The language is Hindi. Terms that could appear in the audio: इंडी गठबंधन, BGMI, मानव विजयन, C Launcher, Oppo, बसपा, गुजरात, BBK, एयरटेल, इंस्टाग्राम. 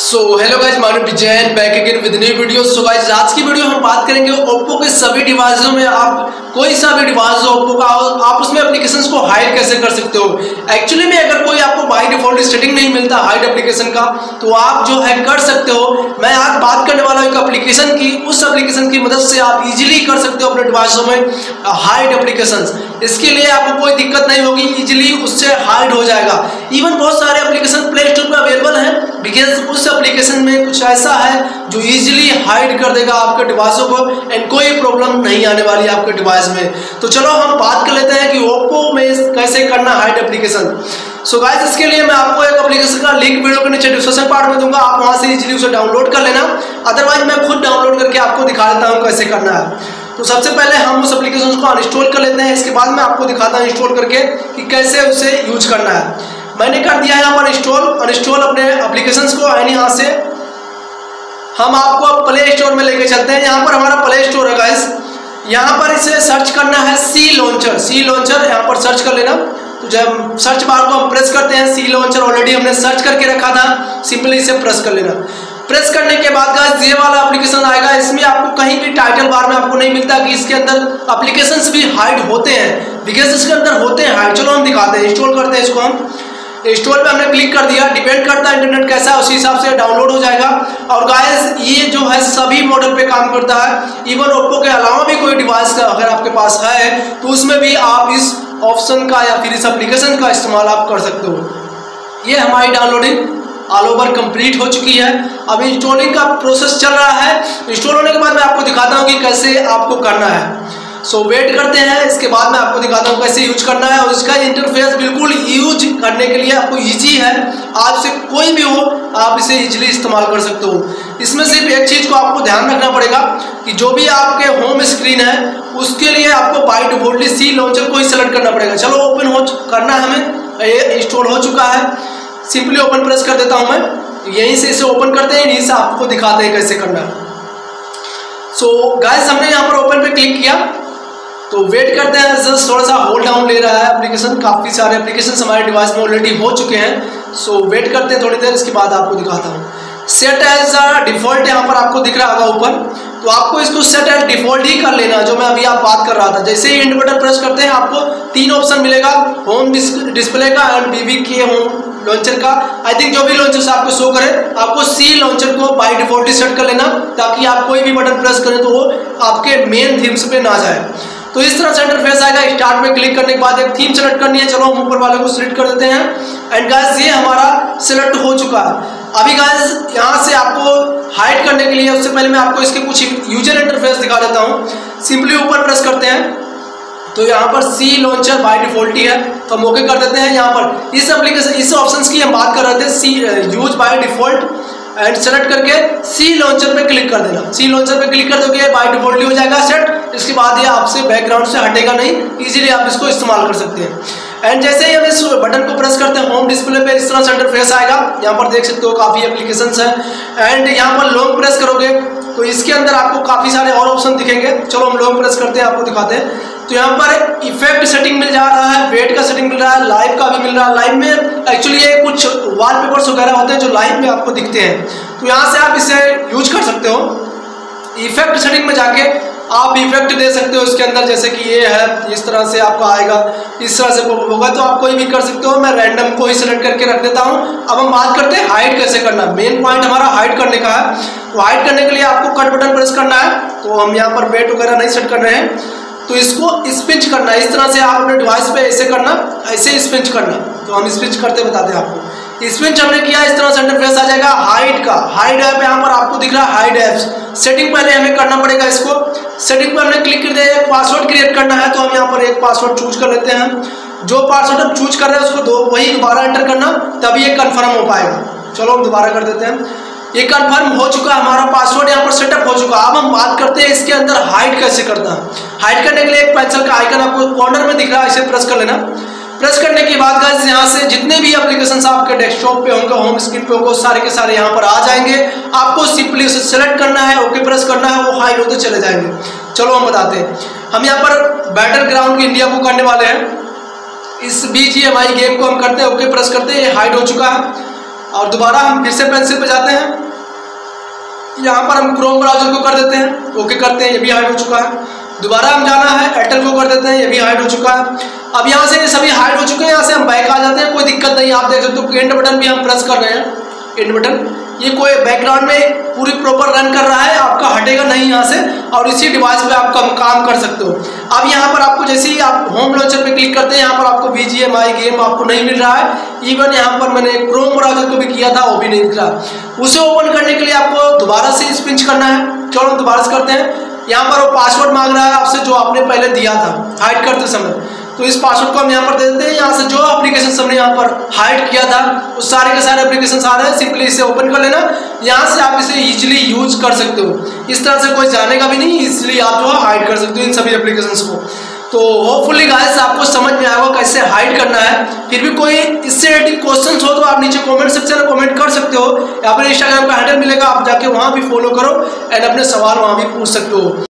So hello guys, मानव विजयन back again with new video. So guys, आज की वीडियो हम बात करेंगे ओप्पो के सभी डिवाइसों में आप कोई सा भी डिवाइस हो ओप्पो का, आप उसमें एप्लीकेशंस को हाइड कैसे कर सकते हो। एक्चुअली में अगर कोई आपको बाय डिफॉल्ट सेटिंग नहीं मिलता हाइड एप्लीकेशन का तो आप जो है कर सकते हो। मैं आज बात करने वाला हूँ एक एप्लीकेशन की, उस एप्लीकेशन की मदद से आप इजीली कर सकते हो अपने डिवाइसों में हाइड एप्लीकेशंस। इसके लिए आपको कोई दिक्कत नहीं होगी, इजीली उससे हाइड हो जाएगा। इवन बहुत सारे एप्लीकेशन प्ले स्टोर पर अवेलेबल हैं, बिकॉज उस एप्लीकेशन में कुछ ऐसा है जो इजीली हाइड कर देगा आपके डिवाइसों को एंड कोई प्रॉब्लम नहीं आने वाली आपके डिवाइस में। तो चलो हम बात कर लेते हैं कि ओप्पो में कैसे करना हाइड एप्लीकेशन। सो गाइस, इसके लिए मैं आपको एक एप्लीकेशन का लिंक वीडियो के नीचे डिस्क्रिप्शन पार्ट में दूंगा, आप वहां से इजीली उसे डाउनलोड कर लेना। अदरवाइज मैं खुद डाउनलोड करके आपको दिखा देता हूं कैसे करना है। तो सबसे पहले हम उस एप्लीकेशन को अनइंस्टॉल कर लेते हैं, इसके बाद मैं आपको दिखाता हूं इंस्टॉल करके कि कैसे उसे यूज करना है। मैंने कर दिया है यहां पर अनइंस्टॉल अपने एप्लीकेशंस को। यानी यहां से हम आपको प्ले स्टोर में लेके चलते हैं। यहां पर हमारा प्ले स्टोर है गाइस, यहाँ पर इसे सर्च करना है सी लॉन्चर। यहाँ पर सर्च कर लेना। तो जब सर्च बार को हम प्रेस करते हैं सी लॉन्चर, ऑलरेडी हमने सर्च करके रखा था, सिंपली इसे प्रेस कर लेना। प्रेस करने के बाद गाइस ये वाला एप्लीकेशन आएगा। इसमें आपको कहीं भी टाइटल बार में आपको नहीं मिलता कि इसके अंदर एप्लीकेशंस भी हाइड होते हैं, बिकॉज इसके अंदर होते हैं हाइड। चलो हम दिखाते हैं, इंस्टॉल करते हैं इसको। हम इंस्टॉल पे हमने क्लिक कर दिया। डिपेंड करता है इंटरनेट कैसा है, उसी हिसाब से डाउनलोड हो जाएगा। और गाइस ये जो है सभी मॉडल पे काम करता है। इवन ओप्पो के अलावा भी कोई डिवाइस अगर आपके पास है तो उसमें भी आप इस ऑप्शन का या फिर इस एप्लीकेशन का इस्तेमाल आप कर सकते हो। ये हमारी डाउनलोडिंग ऑल ओवर कंप्लीट हो चुकी है। अब इंस्टॉलिंग का प्रोसेस चल रहा है। इंस्टॉल होने के बाद मैं आपको दिखाता हूँ कि कैसे आपको करना है। सो वेट करते हैं, इसके बाद मैं आपको दिखाता हूँ कैसे यूज करना है। और इसका इंटरफेस बिल्कुल यूज करने के लिए आपको इजी है, आपसे कोई भी हो आप इसे इजीली इस्तेमाल कर सकते हो। इसमें सिर्फ एक चीज़ को आपको ध्यान रखना पड़ेगा कि जो भी आपके होम स्क्रीन है उसके लिए आपको बाइट वॉलेट सी लॉन्चर को ही सेलेक्ट करना पड़ेगा। चलो ओपन हो करना है हमें, ये इंस्टॉल हो चुका है। सिंपली ओपन प्रेस कर देता हूँ मैं, यहीं से इसे ओपन करते हैं, यहीं से आपको दिखाते हैं कैसे करना है। सो गाइस, हमने यहाँ पर ओपन पर क्लिक किया। तो वेट करते हैं, जस्ट थोड़ा सा होल्ड डाउन ले रहा है एप्लीकेशन। काफ़ी सारे एप्लीकेशन हमारे डिवाइस में ऑलरेडी हो चुके हैं। सो वेट करते हैं थोड़ी देर, इसके बाद आपको दिखाता हूँ। सेट एज डिफ़ॉल्ट यहाँ पर आपको दिख रहा होगा ऊपर, तो आपको इसको सेट एज डिफ़ॉल्ट ही कर लेना, जो मैं अभी आप बात कर रहा था। जैसे ही एंड बटन प्रेस करते हैं आपको तीन ऑप्शन मिलेगा, होम डिस्प्ले का एंड BBK होम लॉन्चर का। आई थिंक जो भी लॉन्चर आपको शो करे, आपको सी लॉन्चर को बाय डिफ़ॉल्ट सेट कर लेना, ताकि आप कोई भी बटन प्रेस करें तो वो आपके मेन थीम्स पे ना जाए। तो इस तरह से इंटरफेस आएगा। स्टार्ट में क्लिक करने के बाद एक थीम सेलेक्ट करनी है। चलो हम ऊपर वाले को सिलेक्ट कर देते हैं। एंड गाइस, ये हमारा सिलेक्ट हो चुका है। अभी गाइस यहाँ से आपको हाइड करने के लिए, उससे पहले मैं आपको इसके कुछ यूजर इंटरफेस दिखा देता हूँ। सिंपली ऊपर प्रेस करते हैं तो यहाँ पर सी लॉन्चर बाय डिफॉल्ट ही है, तो हम ओके कर देते हैं। यहाँ पर इस एप्लीकेशन इस ऑप्शन की हम बात कर रहे थे, C use by default and select करके सी लॉन्चर पे क्लिक कर देना। सी लॉन्चर पे क्लिक कर दोगे बाय डिफॉल्ट हो जाएगा सेट। इसके बाद ये आपसे बैकग्राउंड से हटेगा नहीं, इजीली आप इसको इस्तेमाल कर सकते हैं। एंड जैसे ही हम इस बटन को प्रेस करते हैं होम डिस्प्ले पे इस तरह से इंटरफेस आएगा। यहाँ पर देख सकते हो काफ़ी एप्लीकेशंस हैं। एंड यहाँ पर लॉन्ग प्रेस करोगे तो इसके अंदर आपको काफ़ी सारे और ऑप्शन दिखेंगे। चलो हम लॉन्ग प्रेस करते हैं, आपको दिखाते हैं। तो यहाँ पर इफेक्ट सेटिंग मिल जा रहा है, वेट का सेटिंग मिल रहा है, लाइव का भी मिल रहा है। लाइव में एक्चुअली ये कुछ वॉलपेपर्स वगैरह होते हैं जो लाइव में आपको दिखते हैं, तो यहाँ से आप इसे यूज कर सकते हो। इफेक्ट सेटिंग में जाके आप इफेक्ट दे सकते हो इसके अंदर, जैसे कि ये है, इस तरह से आपको आएगा, इस तरह से पॉपअप होगा, तो आप कोई भी कर सकते हो। मैं रैंडम को ही सिलेक्ट करके रख देता हूँ। अब हम बात करते हैं हाइड कैसे करना। मेन पॉइंट हमारा हाइड करने का है। तो हाइड करने के लिए आपको कट बटन प्रेस करना है। तो हम यहाँ पर वेट वगैरह नहीं सेट कर रहे हैं, तो इसको स्पिंच करना है। इस तरह से आप अपने डिवाइस पे ऐसे करना, ऐसे स्पिंच करना। तो हम स्पिंच करते बताते हैं आपको। स्पिंच हमने किया, इस तरह से इंटरफेस आ जाएगा हाइड का। हाइड ऐप यहाँ पर आपको दिख रहा है, हाइड ऐप्स सेटिंग पहले हमें करना पड़ेगा। इसको सेटिंग पर हमने क्लिक कर दिया, पासवर्ड क्रिएट करना है। तो हम यहाँ पर एक पासवर्ड चूज कर लेते हैं। जो पासवर्ड हम चूज कर रहे हैं उसको वही दोबारा एंटर करना, तभी ये कन्फर्म हो पाएगा। चलो हम दोबारा कर देते हैं। ये कन्फर्म हो चुका, हमारा पासवर्ड यहाँ पर सेटअप हो चुका। अब हम बात करते हैं इसके अंदर हाइड कैसे करना है। हाइड करने के लिए एक पेंसिल का आइकन आपको कॉर्नर में दिख रहा है, इसे प्रेस कर लेना। प्रेस करने के बाद गाइस यहाँ से जितने भी एप्लीकेशंस आपके डेस्कटॉप पे होंगे, होम स्क्रीन पे होंगे, सारे के सारे यहाँ पर आ जाएंगे। आपको सिंपली उसे सेलेक्ट करना है, ओके प्रेस करना है, वो हाइड होते चले जाएंगे। चलो हम बताते हैं, हम यहाँ पर बैटर ग्राउंड इंडिया को करने वाले हैं। इस BGMI गेम को हम करते हैं, ओके प्रेस करते हैं, ये हाइड हो चुका है। और दोबारा हम फिर से पेंसिल पे जाते हैं, यहाँ पर हम क्रोम ब्राउजर को कर देते हैं, ओके करते हैं, ये भी हाइड हो चुका है। दोबारा हम जाना है एयरटेल को कर देते हैं, ये भी हाइड हो चुका है। अब यहाँ से ये सभी हाइड हो चुके हैं, यहाँ से हम बैक आ जाते हैं, कोई दिक्कत नहीं। आप देख सकते हो एंड बटन भी हम प्रेस कर रहे हैं, एंड बटन ये कोई बैकग्राउंड में पूरी प्रॉपर रन कर रहा है, आपका हटेगा नहीं यहाँ से, और इसी डिवाइस पे आप काम कर सकते हो। अब यहाँ पर आपको जैसे ही आप होम लॉन्चर पे क्लिक करते हैं, यहाँ पर आपको BGMI गेम आपको नहीं मिल रहा है। इवन यहाँ पर मैंने क्रोम ब्राउजर को भी किया था, वो भी नहीं दिख रहा। उसे ओपन करने के लिए आपको दोबारा से स्पिंच करना है। चलो हम दोबारा से करते हैं। यहाँ पर वो पासवर्ड मांग रहा है आपसे जो आपने पहले दिया था हाइड करते समय, तो इस पासवर्ड को हम यहाँ पर दे देते हैं। यहाँ से जो एप्लीकेशन हमने यहाँ पर हाइड किया था उस सारे के सारे एप्लीकेशन आ रहे हैं। सिंपली इसे ओपन कर लेना, यहाँ से आप इसे ईजिली यूज कर सकते हो, इस तरह से कोई जानेगा भी नहीं, इसलिए आप जो है हाइड कर सकते हो इन सभी एप्लीकेशंस को। तो होपफुली गाइस आपको समझ में आएगा कैसे हाइड करना है। फिर भी कोई इससे रिलेटेड क्वेश्चन हो तो आप नीचे कमेंट सेक्शन में कमेंट कर सकते हो, या फिर इंस्टाग्राम का हैंडल मिलेगा, आप जाके वहाँ भी फॉलो करो एंड अपने सवाल वहाँ भी पूछ सकते हो।